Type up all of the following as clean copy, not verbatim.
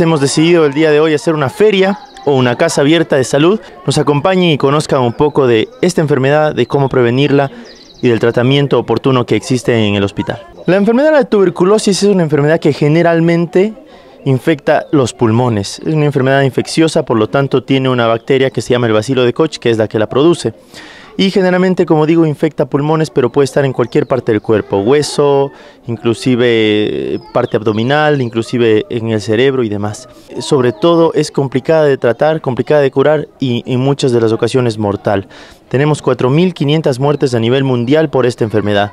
Hemos decidido el día de hoy hacer una feria o una casa abierta de salud. Nos acompañen y conozcan un poco de esta enfermedad, de cómo prevenirla y del tratamiento oportuno que existe en el hospital. La enfermedad de la tuberculosis es una enfermedad que generalmente infecta los pulmones. Es una enfermedad infecciosa, por lo tanto tiene una bacteria que se llama el bacilo de Koch, que es la que la produce. Y generalmente, como digo, infecta pulmones, pero puede estar en cualquier parte del cuerpo, hueso, inclusive parte abdominal, inclusive en el cerebro y demás. Sobre todo es complicada de tratar, complicada de curar y en muchas de las ocasiones mortal. Tenemos 4.500 muertes a nivel mundial por esta enfermedad.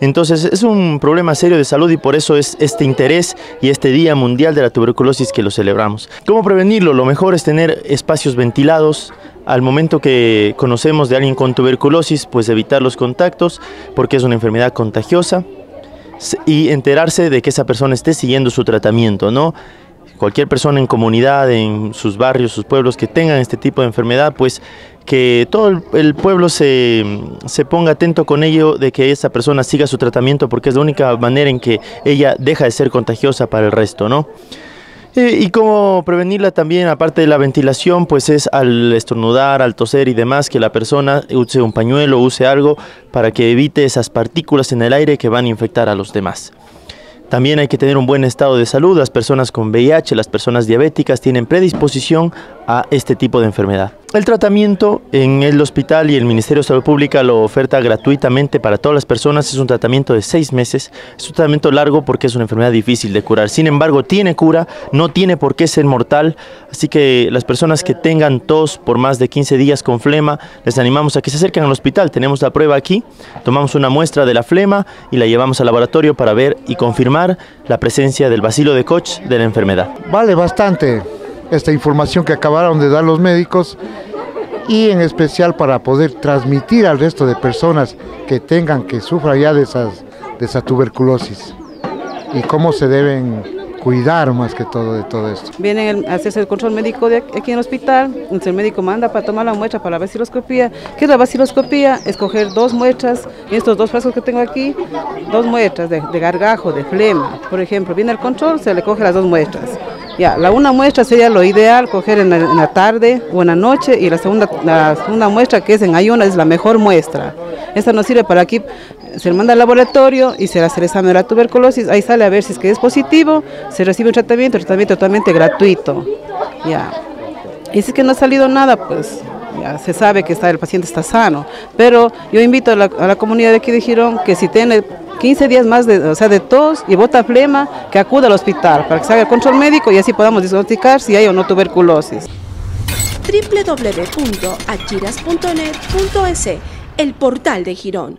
Entonces es un problema serio de salud y por eso es este interés y este Día Mundial de la Tuberculosis que lo celebramos. ¿Cómo prevenirlo? Lo mejor es tener espacios ventilados. Al momento que conocemos de alguien con tuberculosis, pues evitar los contactos porque es una enfermedad contagiosa y enterarse de que esa persona esté siguiendo su tratamiento, ¿no? Cualquier persona en comunidad, en sus barrios, sus pueblos que tengan este tipo de enfermedad, pues que todo el pueblo se ponga atento con ello, de que esa persona siga su tratamiento porque es la única manera en que ella deja de ser contagiosa para el resto, ¿no? Y cómo prevenirla también, aparte de la ventilación, pues es al estornudar, al toser y demás, que la persona use un pañuelo, use algo para que evite esas partículas en el aire que van a infectar a los demás. También hay que tener un buen estado de salud. Las personas con VIH, las personas diabéticas tienen predisposición a este tipo de enfermedad. El tratamiento en el hospital y el Ministerio de Salud Pública lo oferta gratuitamente para todas las personas. Es un tratamiento de 6 meses, es un tratamiento largo porque es una enfermedad difícil de curar. Sin embargo, tiene cura, no tiene por qué ser mortal, así que las personas que tengan tos por más de 15 días con flema, les animamos a que se acerquen al hospital. Tenemos la prueba aquí, tomamos una muestra de la flema y la llevamos al laboratorio para ver y confirmar la presencia del bacilo de Koch de la enfermedad. Vale bastante esta información que acabaron de dar los médicos y en especial para poder transmitir al resto de personas que tengan, que sufran ya de esa tuberculosis y cómo se deben cuidar más que todo de todo esto. Vienen a hacerse el control médico de aquí en el hospital, entonces el médico manda para tomar la muestra para la baciloscopía. ¿Qué es la baciloscopía? Escoger 2 muestras, en estos 2 frascos que tengo aquí, 2 muestras de gargajo, de flema, por ejemplo. Viene el control, se le coge las 2 muestras. Ya, la una muestra sería lo ideal, coger en la tarde o en la noche, y la segunda muestra, que es en ayunas, es la mejor muestra. Esta nos sirve para aquí, se le manda al laboratorio y se le hace el examen de la tuberculosis, ahí sale a ver si es que es positivo, se recibe un tratamiento totalmente gratuito. Ya. Y si es que no ha salido nada, pues ya se sabe que el paciente está sano. Pero yo invito a la comunidad de aquí de Girón que si tiene 15 días más de tos y bota flema, que acuda al hospital para que se haga el control médico y así podamos diagnosticar si hay o no tuberculosis. www.achiras.net.es, el portal de Girón.